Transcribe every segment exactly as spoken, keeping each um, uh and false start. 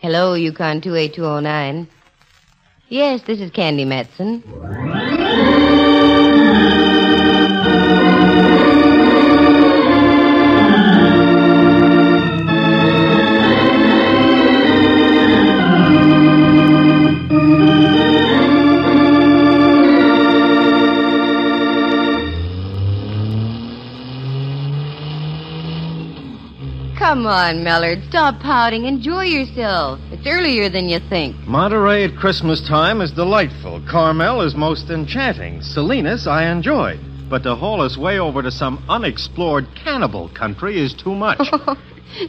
Hello, Yukon two eight two oh nine. Yes, this is Candy Matson. Come on, Mellard. Stop pouting. Enjoy yourself. It's earlier than you think. Monterey at Christmas time is delightful. Carmel is most enchanting. Salinas I enjoyed. But to haul us way over to some unexplored cannibal country is too much.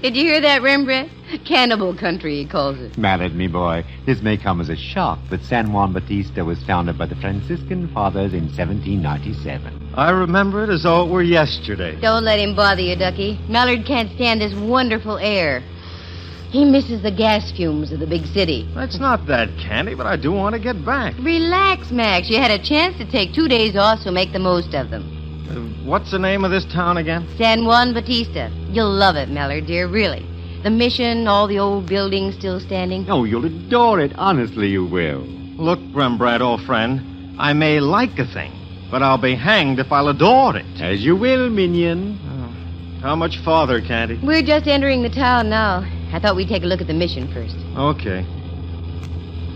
Did you hear that, Rembrandt? Cannibal country, he calls it. Mad at me, boy. This may come as a shock, but San Juan Bautista was founded by the Franciscan fathers in seventeen ninety-seven. I remember it as though it were yesterday. Don't let him bother you, Ducky. Mallard can't stand this wonderful air. He misses the gas fumes of the big city. That's not that, Candy, but I do want to get back. Relax, Max. You had a chance to take two days off, so make the most of them. Uh, what's the name of this town again? San Juan Bautista. You'll love it, Mallard, dear, really. The mission, all the old buildings still standing. Oh, you'll adore it. Honestly, you will. Look, Rembrandt, old friend, I may like a thing, but I'll be hanged if I'll adore it. As you will, minion. Oh. How much farther, Candy? We're just entering the town now. I thought we'd take a look at the mission first. Okay.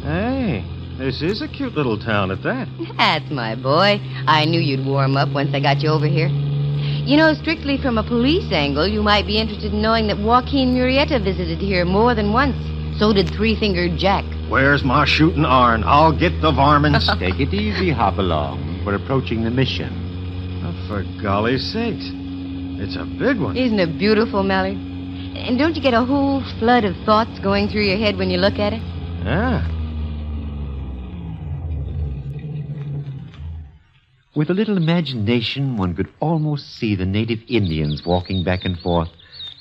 Hey, this is a cute little town at that. That's my boy. I knew you'd warm up once I got you over here. You know, strictly from a police angle, you might be interested in knowing that Joaquin Murrieta visited here more than once. So did Three-Fingered Jack. Where's my shooting iron? I'll get the varmints. Take it easy, Hopalong. We're approaching the mission. Oh, for golly's sakes. It's a big one. Isn't it beautiful, Mallard? And don't you get a whole flood of thoughts going through your head when you look at it? Yeah. With a little imagination, one could almost see the native Indians walking back and forth,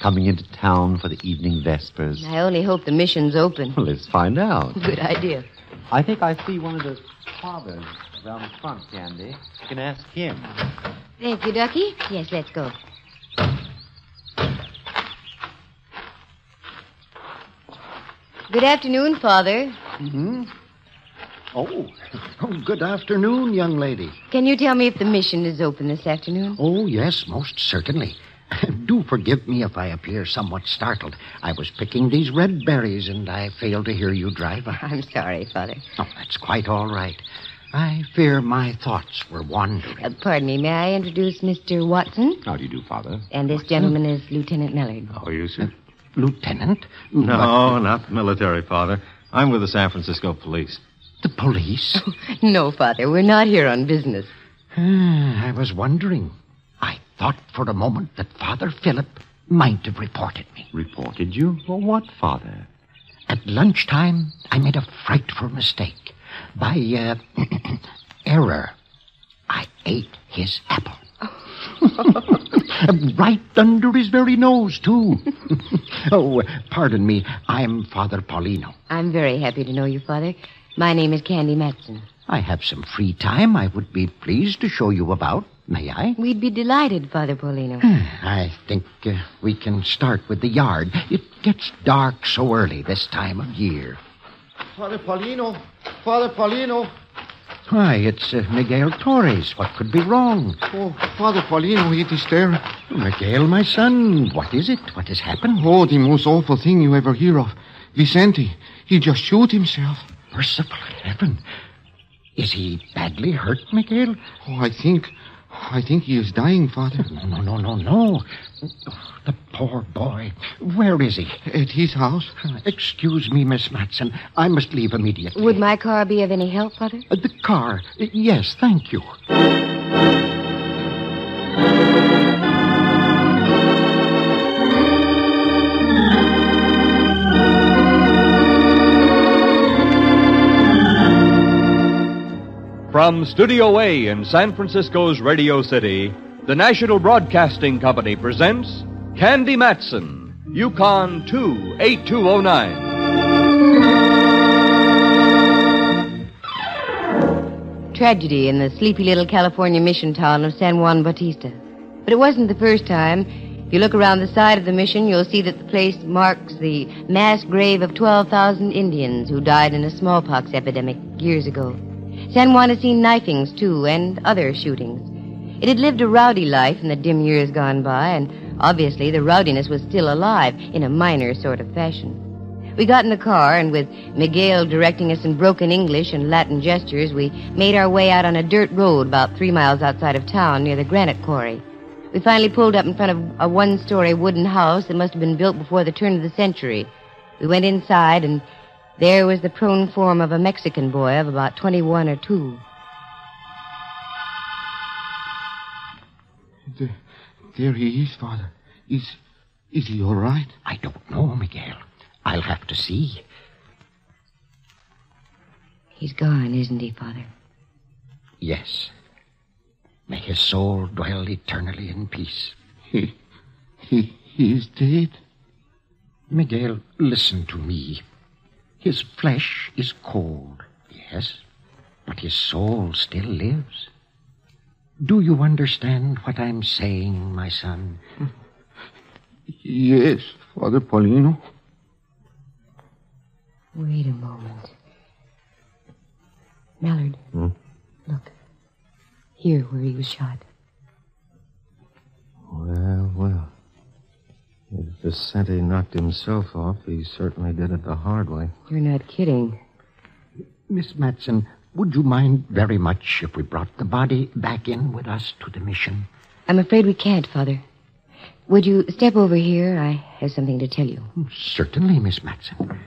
coming into town for the evening vespers. I only hope the mission's open. Well, let's find out. Good idea. I think I see one of those fathers around the front, Candy. You can ask him. Thank you, Ducky. Yes, let's go. Good afternoon, Father. Mm-hmm. Oh. Oh, good afternoon, young lady. Can you tell me if the mission is open this afternoon? Oh, yes, most certainly. Do forgive me if I appear somewhat startled. I was picking these red berries and I failed to hear you drive up. I'm sorry, Father. Oh, that's quite all right. I fear my thoughts were wandering. Uh, pardon me, may I introduce Mister Watson? How do you do, Father? And this Watson? Gentleman is Lieutenant Millard. How are you, sir? Uh, Lieutenant? No, but... not military, Father. I'm with the San Francisco police. The police? Oh, no, Father, we're not here on business. Ah, I was wondering. I thought for a moment that Father Philip might have reported me. Reported you? For what, Father? At lunchtime, I made a frightful mistake. By, uh, error, I ate his apple. Right under his very nose, too. Oh, pardon me. I'm Father Paulino. I'm very happy to know you, Father. My name is Candy Matson. I have some free time I would be pleased to show you about. May I? We'd be delighted, Father Paulino. I think uh, we can start with the yard. It gets dark so early this time of year. Father Paulino. Father Paulino. Why, it's uh, Miguel Torres. What could be wrong? Oh, Father Paulino, it is there. Miguel, my son, what is it? What has happened? Oh, the most awful thing you ever hear of. Vicente, he just shot himself. Merciful heaven. Is he badly hurt, Miguel? Oh, I think... I think he is dying, Father. No, no, no, no, no. Oh, the poor boy. Where is he? At his house. Excuse me, Miss Matson. I must leave immediately. Would my car be of any help, Father? Uh, the car. Uh, yes, thank you. From Studio A in San Francisco's Radio City, the National Broadcasting Company presents Candy Matson, Yukon two eight two oh nine. tragedy in the sleepy little California mission town of San Juan Bautista. But it wasn't the first time. If you look around the side of the mission, you'll see that the place marks the mass grave of twelve thousand Indians who died in a smallpox epidemic years ago. San Juan has seen knifings, too, and other shootings. It had lived a rowdy life in the dim years gone by, and obviously the rowdiness was still alive in a minor sort of fashion. We got in the car, and with Miguel directing us in broken English and Latin gestures, we made our way out on a dirt road about three miles outside of town near the granite quarry. We finally pulled up in front of a one-story wooden house that must have been built before the turn of the century. We went inside, and there was the prone form of a Mexican boy of about twenty-one or two. There, there he is, Father. Is, is he all right? I don't know, Miguel. I'll have to see. He's gone, isn't he, Father? Yes. May his soul dwell eternally in peace. He, he, he is dead? Miguel, listen to me. His flesh is cold, yes, but his soul still lives. Do you understand what I'm saying, my son? Yes, Father Paulino. Wait a moment. Mallard, hmm? Look. Here, where he was shot. Well, well. If Vicente knocked himself off, he certainly did it the hard way. You're not kidding. Miss Matson, would you mind very much if we brought the body back in with us to the mission? I'm afraid we can't, Father. Would you step over here? I have something to tell you. Certainly, Miss Matson.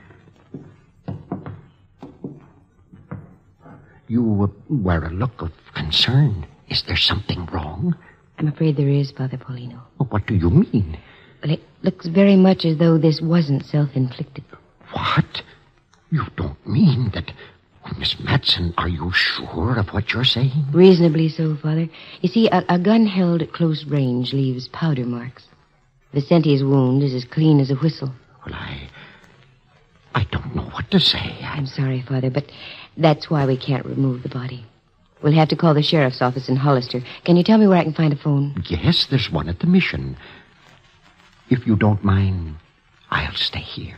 You wear a look of concern. Is there something wrong? I'm afraid there is, Father Paulino. Well, what do you mean? Well, it looks very much as though this wasn't self-inflicted. What? You don't mean that... Miss Matson, are you sure of what you're saying? Reasonably so, Father. You see, a, a gun held at close range leaves powder marks. Vicente's wound is as clean as a whistle. Well, I... I don't know what to say. I... I'm sorry, Father, but... That's why we can't remove the body. We'll have to call the sheriff's office in Hollister. Can you tell me where I can find a phone? Yes, there's one at the mission. If you don't mind, I'll stay here.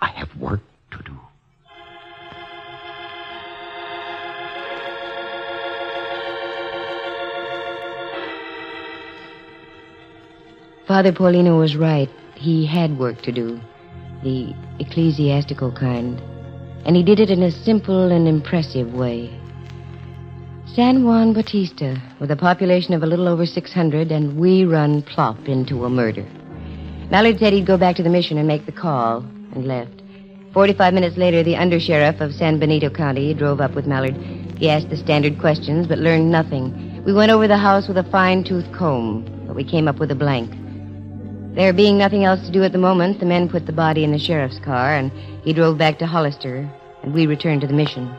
I have work to do. Father Paulino was right. He had work to do. The ecclesiastical kind. And he did it in a simple and impressive way. San Juan Bautista, with a population of a little over six hundred, and we run plop into a murder. Mallard said he'd go back to the mission and make the call, and left. Forty-five minutes later, the undersheriff of San Benito County drove up with Mallard. He asked the standard questions, but learned nothing. We went over the house with a fine-tooth comb, but we came up with a blank. There being nothing else to do at the moment, the men put the body in the sheriff's car, and he drove back to Hollister, and we returned to the mission.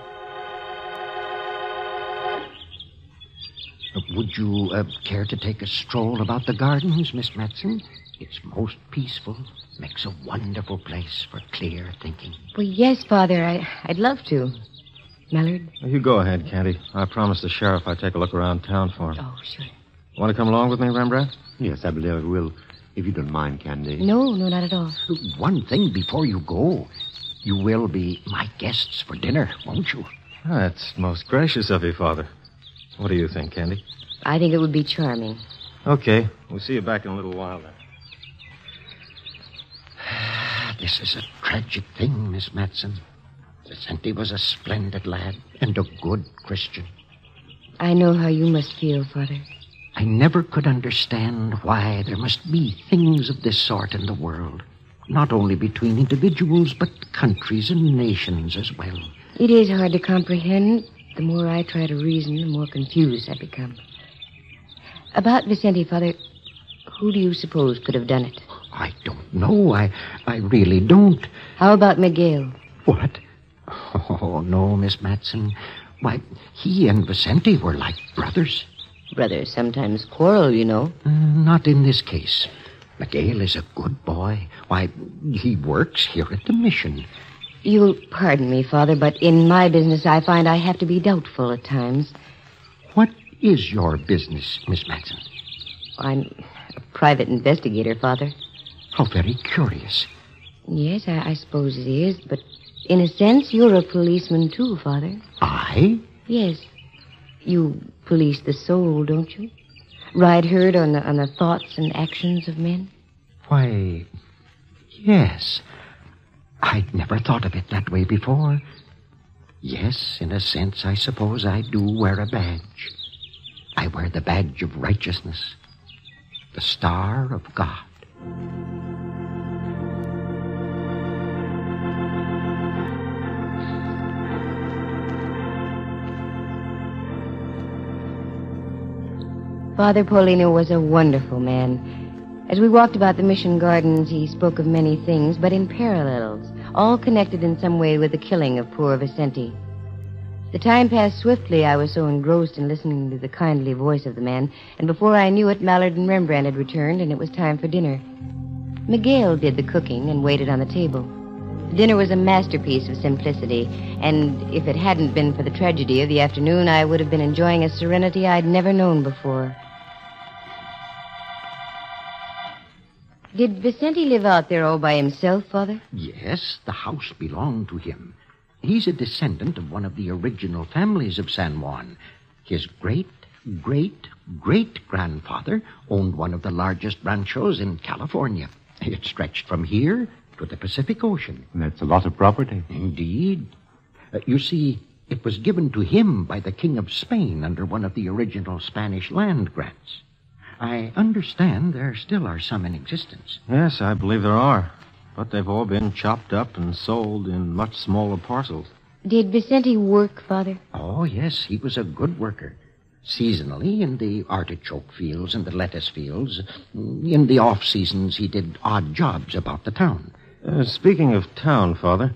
Would you uh, care to take a stroll about the gardens, Miss Matson? It's most peaceful. Makes a wonderful place for clear thinking. Well, yes, Father, I, I'd love to. Mallard? Well, you go ahead, Candy. I promised the sheriff I'd take a look around town for him. Oh, sure. Want to come along with me, Rembrandt? Yes, I believe I will. If you don't mind, Candy. No, no, not at all. One thing before you go. You will be my guests for dinner, won't you? That's most gracious of you, Father. What do you think, Candy? I think it would be charming. Okay. We'll see you back in a little while, then. This is a tragic thing, Miss Matson. Vicente was a splendid lad and a good Christian. I know how you must feel, Father. I never could understand why there must be things of this sort in the world, not only between individuals, but countries and nations as well. It is hard to comprehend. The more I try to reason, the more confused I become. About Vicente, Father, who do you suppose could have done it? I don't know. I, I really don't. How about Miguel? What? Oh, no, Miss Matson. Why, he and Vicente were like brothers. Brothers sometimes quarrel, you know. Uh, not in this case. Miguel is a good boy. Why, he works here at the mission. You'll pardon me, Father, but in my business I find I have to be doubtful at times. What is your business, Miss Matson? I'm a private investigator, Father. How very curious. Yes, I, I suppose it is, but in a sense you're a policeman too, Father. I? Yes. You police the soul, don't you? Ride herd on the, on the thoughts and actions of men? Why, yes. I'd never thought of it that way before. Yes, in a sense, I suppose I do wear a badge. I wear the badge of righteousness, the star of God. Father Paulino was a wonderful man. As we walked about the mission gardens, he spoke of many things, but in parallels, all connected in some way with the killing of poor Vicente. The time passed swiftly. I was so engrossed in listening to the kindly voice of the man, and before I knew it, Mallard and Rembrandt had returned, and it was time for dinner. Miguel did the cooking and waited on the table. The dinner was a masterpiece of simplicity, and if it hadn't been for the tragedy of the afternoon, I would have been enjoying a serenity I'd never known before. Did Vicente live out there all by himself, Father? Yes, the house belonged to him. He's a descendant of one of the original families of San Juan. His great, great, great-grandfather owned one of the largest ranchos in California. It stretched from here to the Pacific Ocean. That's a lot of property. Indeed. Uh, you see, it was given to him by the King of Spain under one of the original Spanish land grants. I understand there still are some in existence. Yes, I believe there are. But they've all been chopped up and sold in much smaller parcels. Did Vicente work, Father? Oh, yes, he was a good worker. Seasonally, in the artichoke fields and the lettuce fields. In the off-seasons, he did odd jobs about the town. Uh, speaking of town, Father,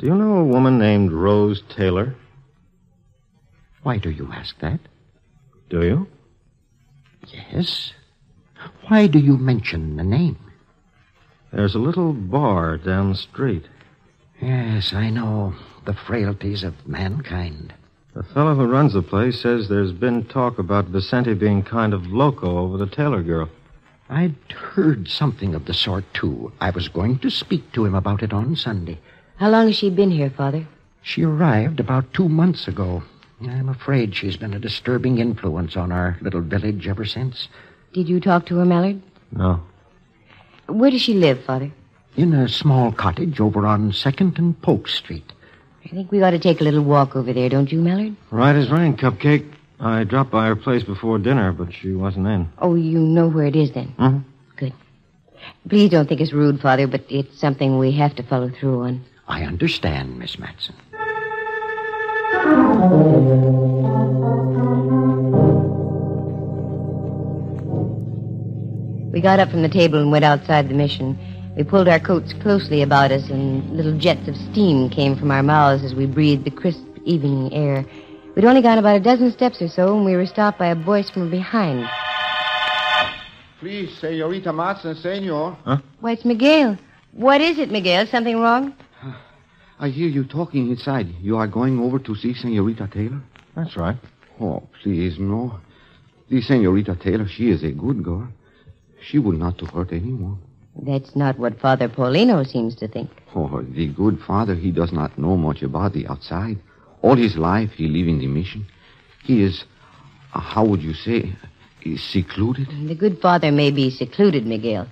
do you know a woman named Rose Taylor? Why do you ask that? Do you? Yes. Why do you mention the name? There's a little bar down the street. Yes, I know. The frailties of mankind. The fellow who runs the place says there's been talk about Vicente being kind of loco over the Taylor girl. I'd heard something of the sort, too. I was going to speak to him about it on Sunday. How long has she been here, Father? She arrived about two months ago. I'm afraid she's been a disturbing influence on our little village ever since. Did you talk to her, Mallard? No. Where does she live, Father? In a small cottage over on Second and Polk Street. I think we ought to take a little walk over there, don't you, Mallard? Right as rain, Cupcake. I dropped by her place before dinner, but she wasn't in. Oh, you know where it is, then? Mm-hmm. Good. Please don't think it's rude, Father, but it's something we have to follow through on. I understand, Miss Matson. We got up from the table and went outside the mission. We pulled our coats closely about us, and little jets of steam came from our mouths as we breathed the crisp evening air. We'd only gone about a dozen steps or so when we were stopped by a voice from behind. Please, Senorita Matson, Senor. Huh? Why, it's Miguel. What is it, Miguel? Something wrong? I hear you talking inside. You are going over to see Senorita Taylor? That's right. Oh, please, no. The Senorita Taylor, she is a good girl. She would not to hurt anyone. That's not what Father Paulino seems to think. Oh, the good father, he does not know much about the outside. All his life, he live in the mission. He is, uh, how would you say, is secluded? The good father may be secluded, Miguel,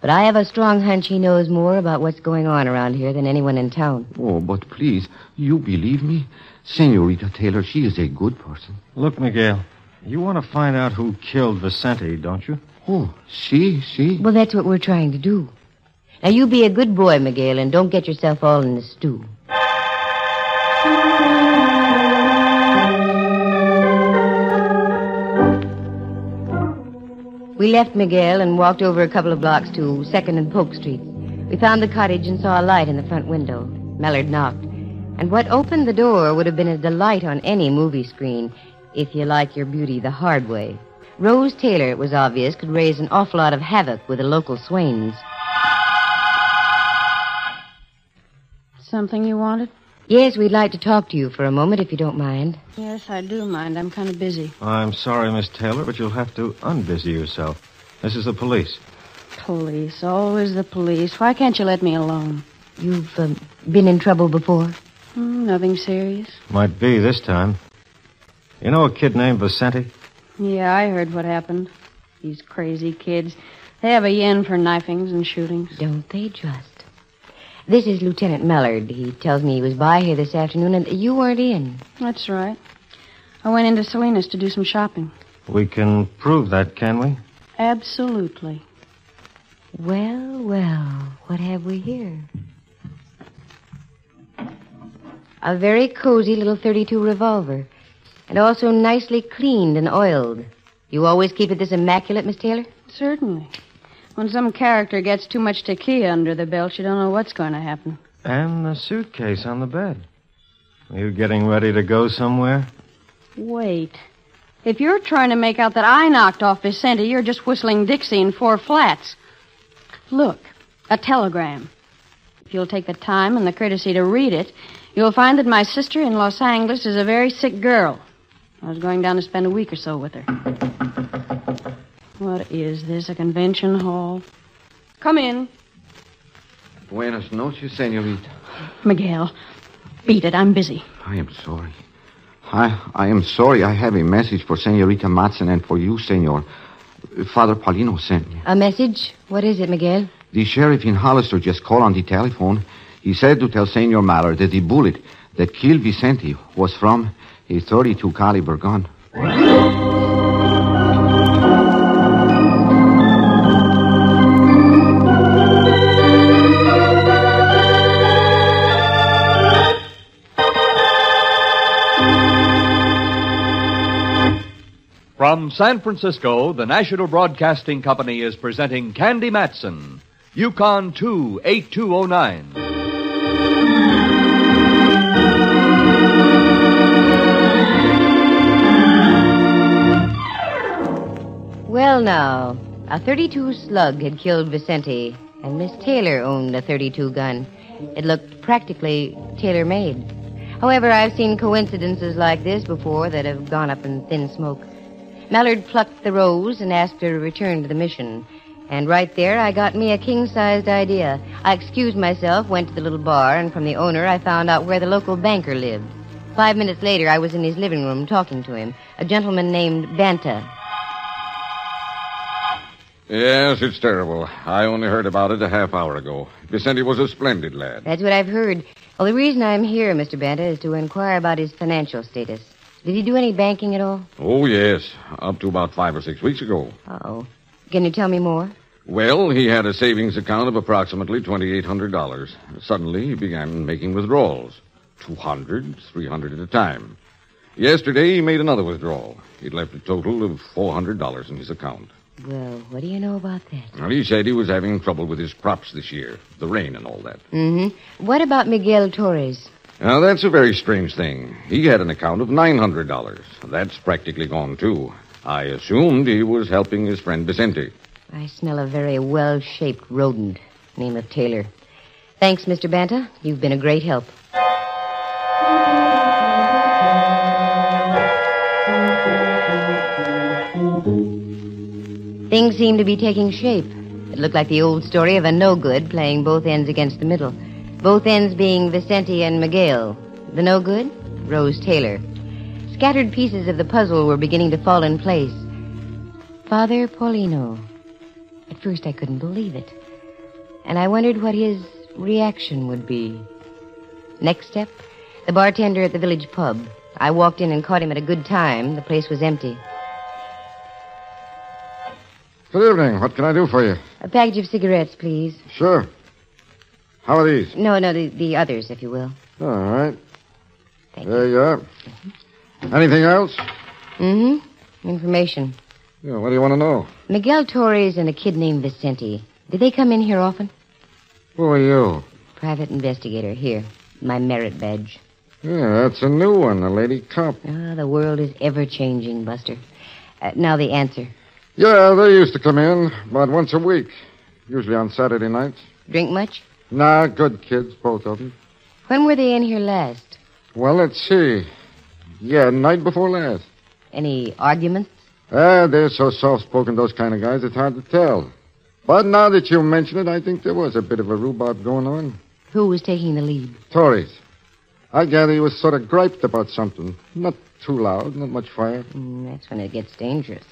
but I have a strong hunch he knows more about what's going on around here than anyone in town. Oh, but please, you believe me? Senorita Taylor, she is a good person. Look, Miguel, you want to find out who killed Vicente, don't you? Oh, she, she... Well, that's what we're trying to do. Now, you be a good boy, Miguel, and don't get yourself all in the stew. We left Miguel and walked over a couple of blocks to Second and Polk Street. We found the cottage and saw a light in the front window. Mallard knocked. And what opened the door would have been a delight on any movie screen, if you like your beauty the hard way. Rose Taylor, it was obvious, could raise an awful lot of havoc with the local swains. Something you wanted? Yes, we'd like to talk to you for a moment, if you don't mind. Yes, I do mind. I'm kind of busy. I'm sorry, Miss Taylor, but you'll have to unbusy yourself. This is the police. Police. Always the police. Why can't you let me alone? You've um, been in trouble before? Mm, nothing serious. Might be this time. You know a kid named Vicente? Yeah, I heard what happened. These crazy kids. They have a yen for knifings and shootings. Don't they just? This is Lieutenant Mellard. He tells me he was by here this afternoon, and you weren't in. That's right. I went into Salinas to do some shopping. We can prove that, can we? Absolutely. Well, well, what have we here? A very cozy little thirty-two revolver, and also nicely cleaned and oiled. You always keep it this immaculate, Miss Taylor? Certainly. When some character gets too much tequila under the belt, you don't know what's going to happen. And the suitcase on the bed. Are you getting ready to go somewhere? Wait. If you're trying to make out that I knocked off Vicente, you're just whistling Dixie in four flats. Look, a telegram. If you'll take the time and the courtesy to read it, you'll find that my sister in Los Angeles is a very sick girl. I was going down to spend a week or so with her. What is this, a convention hall? Come in. Buenas noches, senorita. Miguel, beat it. I'm busy. I am sorry. I I am sorry. I have a message for Senorita Matson and for you, senor. Father Paulino sent me. A message? What is it, Miguel? The sheriff in Hollister just called on the telephone. He said to tell Senor Mallard that the bullet that killed Vicente was from a thirty-two caliber gun. From San Francisco, the National Broadcasting Company is presenting Candy Matson, Yukon two eight two oh nine. Well, now, a thirty-two slug had killed Vicente, and Miss Taylor owned a thirty-two gun. It looked practically tailor-made. However, I've seen coincidences like this before that have gone up in thin smoke. Mallard plucked the rose and asked her to return to the mission. And right there, I got me a king-sized idea. I excused myself, went to the little bar, and from the owner, I found out where the local banker lived. Five minutes later, I was in his living room talking to him, a gentleman named Banta. Yes, it's terrible. I only heard about it a half hour ago. Vicente was a splendid lad. That's what I've heard. Well, the reason I'm here, Mister Banta, is to inquire about his financial status. Did he do any banking at all? Oh, yes. Up to about five or six weeks ago. Uh-oh. Can you tell me more? Well, he had a savings account of approximately two thousand eight hundred dollars. Suddenly, he began making withdrawals. two hundred, three hundred at a time. Yesterday, he made another withdrawal. It left a total of four hundred dollars in his account. Well, what do you know about that? Well, he said he was having trouble with his crops this year. The rain and all that. Mm-hmm. What about Miguel Torres? Now, that's a very strange thing. He had an account of nine hundred dollars. That's practically gone, too. I assumed he was helping his friend Vicente. I smell a very well-shaped rodent, name of Taylor. Thanks, Mister Banta. You've been a great help. Things seem to be taking shape. It looked like the old story of a no-good playing both ends against the middle. Both ends being Vicente and Miguel. The no-good, Rose Taylor. Scattered pieces of the puzzle were beginning to fall in place. Father Paulino. At first I couldn't believe it. And I wondered what his reaction would be. Next step, the bartender at the village pub. I walked in and caught him at a good time. The place was empty. Good evening. What can I do for you? A package of cigarettes, please. Sure. How are these? No, no, the, the others, if you will. All right. Thank there you. you are. Mm-hmm. Anything else? Mm-hmm. Information. Yeah, what do you want to know? Miguel Torres and a kid named Vicente. Did they come in here often? Who are you? Private investigator. Here, my merit badge. Yeah, that's a new one, a lady cop. Ah, the world is ever-changing, Buster. Uh, now the answer. Yeah, they used to come in about once a week, usually on Saturday nights. Drink much? Nah, good kids, both of them. When were they in here last? Well, let's see. Yeah, night before last. Any arguments? Ah, they're so soft-spoken, those kind of guys, it's hard to tell. But now that you mention it, I think there was a bit of a rhubarb going on. Who was taking the lead? Torres. I gather he was sort of griped about something. Not too loud, not much fire. Mm, that's when it gets dangerous.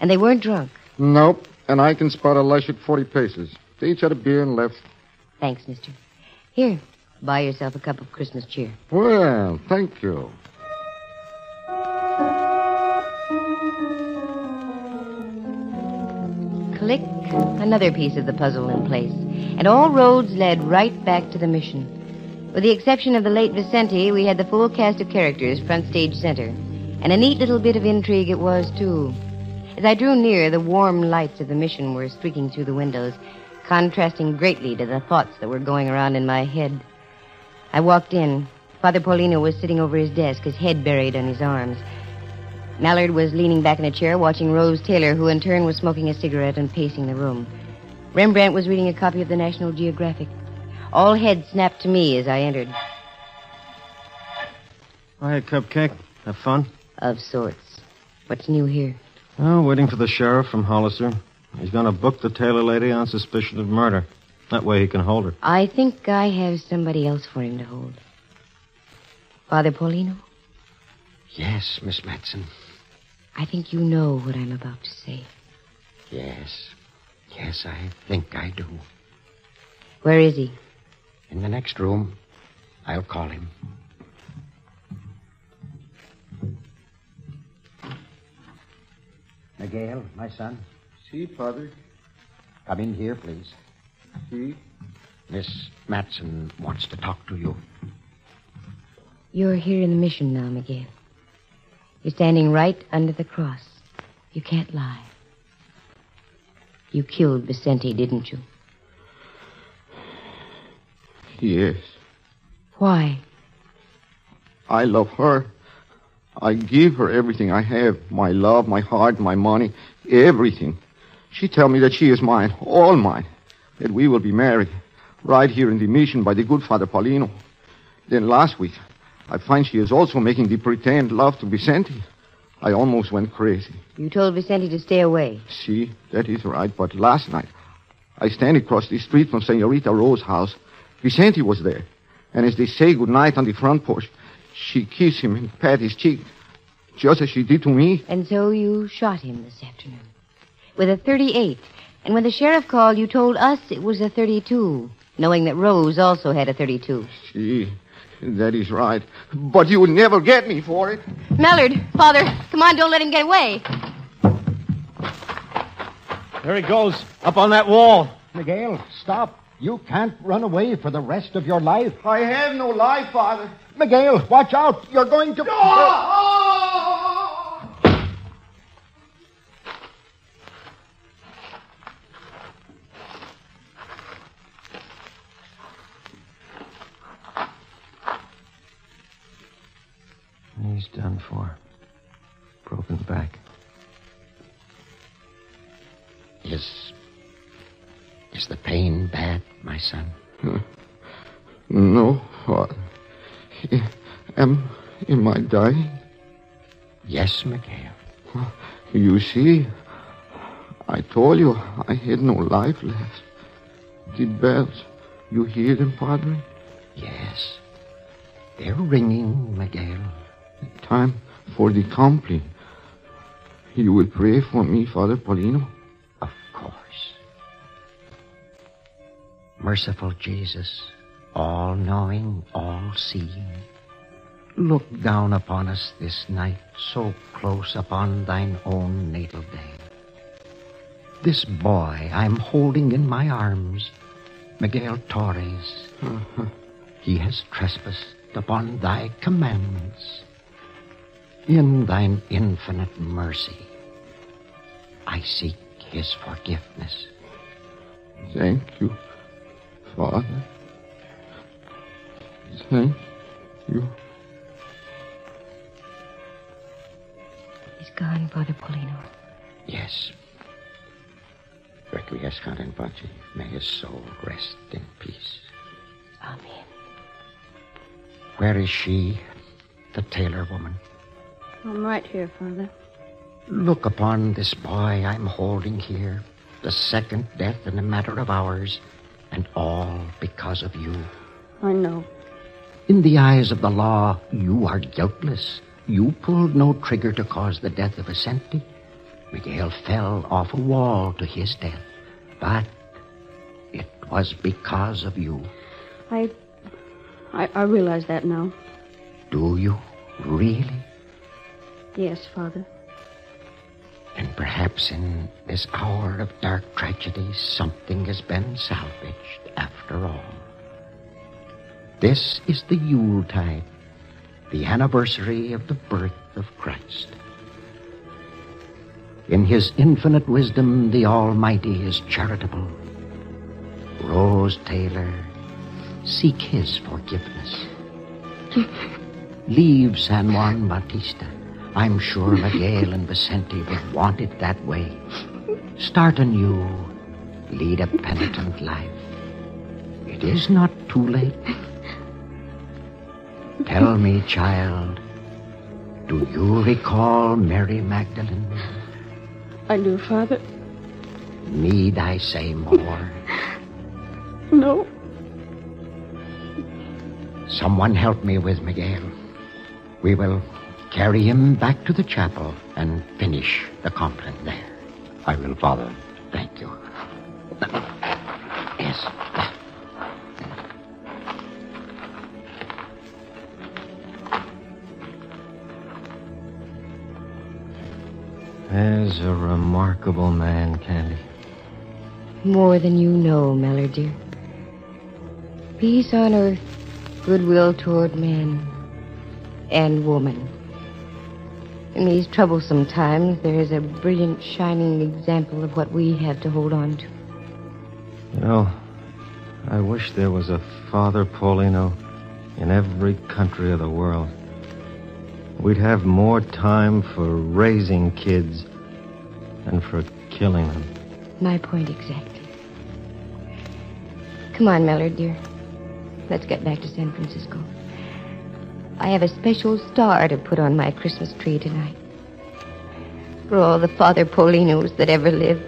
And they weren't drunk? Nope, and I can spot a lush at forty paces. They each had a beer and left. Thanks, mister. Here, buy yourself a cup of Christmas cheer. Well, thank you. Click, another piece of the puzzle in place. And all roads led right back to the mission. With the exception of the late Vicente, we had the full cast of characters front stage center. And a neat little bit of intrigue it was, too. As I drew near, the warm lights of the mission were streaking through the windows, contrasting greatly to the thoughts that were going around in my head. I walked in. Father Paulino was sitting over his desk, his head buried on his arms. Mallard was leaning back in a chair, watching Rose Taylor, who in turn was smoking a cigarette and pacing the room. Rembrandt was reading a copy of the National Geographic. All heads snapped to me as I entered. Hiya, Cupcake. Have fun? Of sorts. What's new here? Oh, waiting for the sheriff from Hollister. He's going to book the Taylor lady on suspicion of murder. That way he can hold her. I think I have somebody else for him to hold. Father Paulino? Yes, Miss Matson. I think you know what I'm about to say. Yes. Yes, I think I do. Where is he? In the next room. I'll call him. Miguel, my son. Si, Father. Come in here, please. Si. Miss Matson wants to talk to you. You're here in the mission now, Miguel. You're standing right under the cross. You can't lie. You killed Vicente, didn't you? Yes. Why? I love her. I give her everything I have. My love, my heart, my money, everything. She tells me that she is mine, all mine. That we will be married, right here in the mission by the good Father Paulino. Then last week, I find she is also making the pretend love to Vicente. I almost went crazy. You told Vicente to stay away. See, that is right, but last night, I stand across the street from Senorita Rose's house. Vicente was there, and as they say goodnight on the front porch, she kissed him and pat his cheek, just as she did to me. And so you shot him this afternoon with a thirty-eight, and when the sheriff called, you told us it was a thirty-two, knowing that Rose also had a thirty-two. Gee, that is right, but you would never get me for it. Mallard, Father, come on, don't let him get away. There he goes, up on that wall. Miguel, stop. You can't run away for the rest of your life. I have no life, Father. Miguel, watch out. You're going to... Oh! He's done for. Broken back. Yes. Is the pain bad, my son? No, Father. Am, am I dying? Yes, Miguel. You see, I told you I had no life left. The bells, you hear them, Padre? Yes. They're ringing, Miguel. Time for the Compline. You will pray for me, Father Paulino? Of course. Merciful Jesus, all-knowing, all-seeing, look down upon us this night so close upon thine own natal day. This boy I'm holding in my arms, Miguel Torres, uh-huh. He has trespassed upon thy commandments. In thine infinite mercy, I seek his forgiveness. Thank you, Father. Thank you. He's gone, Father Paulino. Yes. Requiescant in pace. May his soul rest in peace. Amen. Where is she, the tailor woman? I'm right here, Father. Look upon this boy I'm holding here, the second death in a matter of hours, and all because of you. I know. In the eyes of the law, you are guiltless. You pulled no trigger to cause the death of Vicente. Miguel fell off a wall to his death, but it was because of you. I, I, I realize that now. Do you really? Yes, Father. And perhaps in this hour of dark tragedy, something has been salvaged after all. This is the Yuletide, the anniversary of the birth of Christ. In his infinite wisdom, the Almighty is charitable. Rose Taylor, seek his forgiveness. Leave San Juan Bautista. I'm sure Miguel and Vicente would want it that way. Start anew. Lead a penitent life. It is not too late. Tell me, child, do you recall Mary Magdalene? I do, Father. Need I say more? No. Someone help me with Miguel. We will carry him back to the chapel and finish the compline there. I will, Father. Thank you. Yes. There's a remarkable man, Candy. More than you know, Mellor, dear. Peace on earth, goodwill toward men and woman. In these troublesome times, there is a brilliant, shining example of what we have to hold on to. You know, I wish there was a Father Paulino in every country of the world. We'd have more time for raising kids than for killing them. My point exactly. Come on, Mallard, dear. Let's get back to San Francisco. I have a special star to put on my Christmas tree tonight. For all the Father Paulinos that ever lived.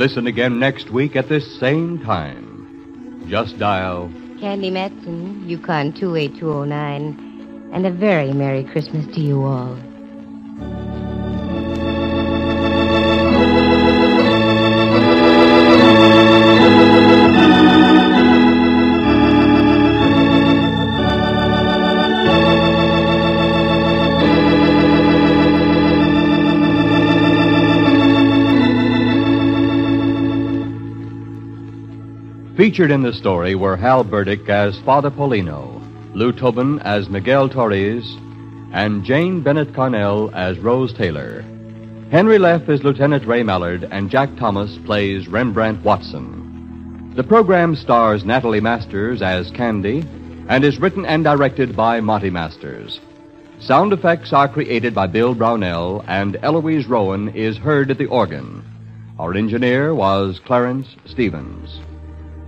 Listen again next week at this same time. Just dial Candy Matson, Yukon two eight two oh nine, and a very Merry Christmas to you all. Featured in the story were Hal Burdick as Father Paulino, Lou Tobin as Miguel Torres, and Jane Bennett-Carnell as Rose Taylor. Henry Leff is Lieutenant Ray Mallard, and Jack Thomas plays Rembrandt Watson. The program stars Natalie Masters as Candy and is written and directed by Monty Masters. Sound effects are created by Bill Brownell, and Eloise Rowan is heard at the organ. Our engineer was Clarence Stevens.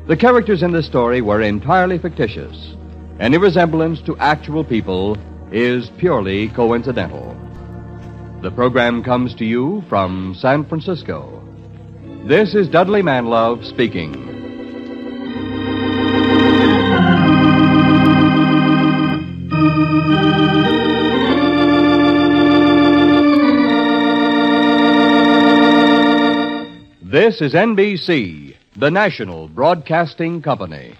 The characters in this story were entirely fictitious. Any resemblance to actual people is purely coincidental. The program comes to you from San Francisco. This is Dudley Manlove speaking. This is N B C. The National Broadcasting Company.